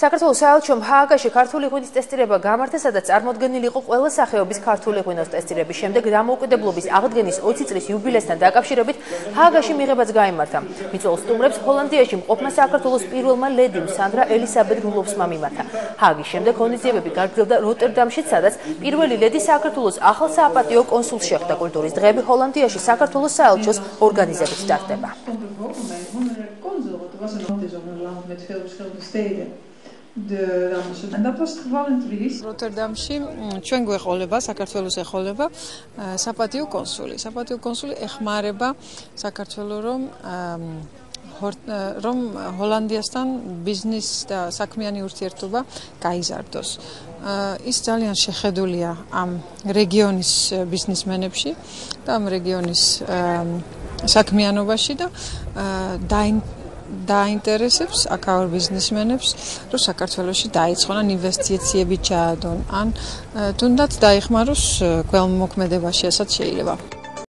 Sakartvelos Elchum Hagashi Kartuli Gunis testireba gamartesa da tsarmodgnili იყო ყველა სახეობის ქართული ღვინოს ტესტირების შემდეგ დამოუკიდებლობის აღდგენის 20 წლის იუბილესთან დაკავშირებით ჰააგაში მიღებაც გაიმართა. Მიწვეულ სტუმრებს ჰოლანდიაში მყოფმა საქართველოს პირველმა ლედიმ სანდრა ელისაბედ რულოვსმა მიმართა. Ჰააგის შემდეგ ღონისძიებები გაგრძელდა როტერდამშიც, სადაც პირველი ლედი საქართველოს ახალ საპატიო კონსულს შეხვდა. Კულტურის დღეები ჰოლანდიაში საქართველოს საელჩოს ორგანიზებით ტარდება. Met veel verschillende steden. En dat was het geval in Trieste. Rotterdamshi, Tjengo Echoleva, Sakartvelos Echoleva, Sapatio Consuli. Sapatio Consuli Echmareba, Sakartvelo Rom Hollandiastan, business Sakmiani Urtiertuba, Kaizartos. Is Italian Shechedulia am regionis businessmenepshi, am regionis Sakmianovashi da, Dain. Დაინტერესებს აკაურ ბიზნესმენებს, რომ საქართველოში დაიწყონ ინვესტიციები ჩაადონ, ან თუნდაც დაეხმაროს გველმოქმედებაში, რასაც შეიძლება.